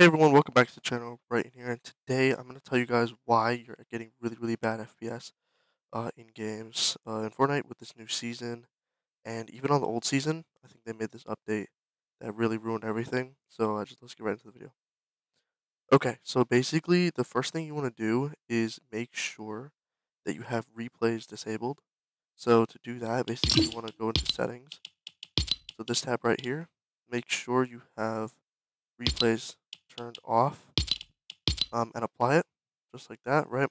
Hey everyone, welcome back to the channel right in here, and today I'm going to tell you guys why you're getting really bad FPS in games in Fortnite with this new season, and even on the old season. I think they made this update that really ruined everything, so let's get right into the video. Okay, so basically the first thing you want to do is make sure that you have replays disabled. So to do that, basically you want to go into settings, so this tab right here, make sure you have replays turned off, and apply it just like that, right?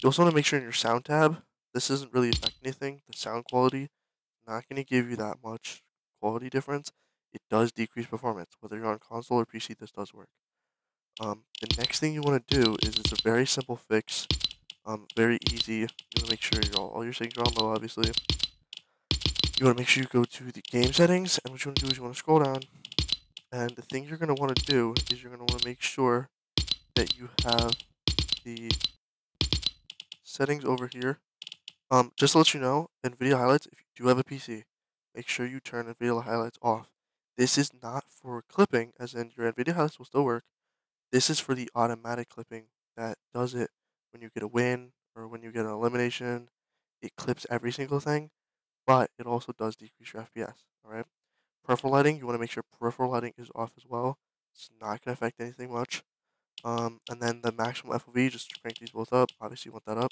You also want to make sure in your sound tab, this isn't really affecting anything. The sound quality is not going to give you that much quality difference. It does decrease performance. Whether you're on console or PC, this does work. The next thing you want to do is, it's a very simple fix, very easy. You want to make sure all your settings are on low, obviously. You want to make sure you go to the game settings, and what you want to do is you want to scroll down. And the thing you're going to want to do is you're going to want to make sure that you have the settings over here. Just to let you know, NVIDIA Highlights, if you do have a PC, make sure you turn NVIDIA Highlights off. This is not for clipping, as in your NVIDIA Highlights will still work. This is for the automatic clipping that does it when you get a win or when you get an elimination. It clips every single thing, but it also does decrease your FPS, alright? Peripheral lighting, you want to make sure peripheral lighting is off as well. It's not going to affect anything much. And then the maximum FOV, just crank these both up. Obviously, you want that up.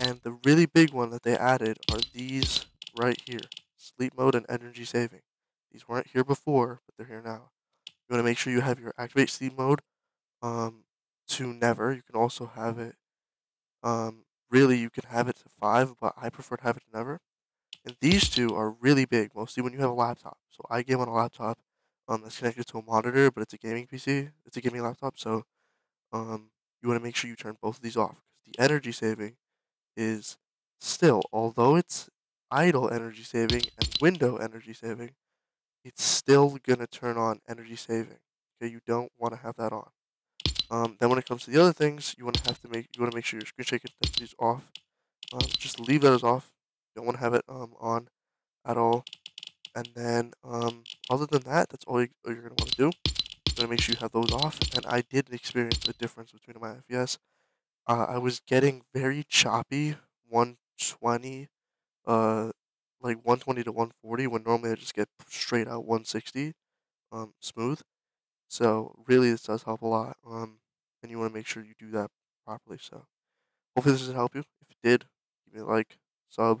And the really big one that they added are these right here. Sleep mode and energy saving. These weren't here before, but they're here now. You want to make sure you have your activate sleep mode to never. You can also have it, really, you can have it to 5, but I prefer to have it to never. And these two are really big, mostly when you have a laptop. So I game on a laptop that's connected to a monitor, but it's a gaming PC. It's a gaming laptop, so you want to make sure you turn both of these off. Because the energy saving is still, although it's idle energy saving and window energy saving, it's still going to turn on energy saving. Okay, you don't want to have that on. Then when it comes to the other things, you want to make sure your screen shake intensity is off. Just leave that as off. Don't want to have it on at all. And then other than that, that's all you're going to want to do. You're going to make sure you have those off. And I did experience a difference between my FPS. I was getting very choppy, 120, like 120 to 140, when normally I just get straight out 160 smooth. So really this does help a lot. And you want to make sure you do that properly. So hopefully this has helped you. If it did, give me a like, sub,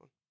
one.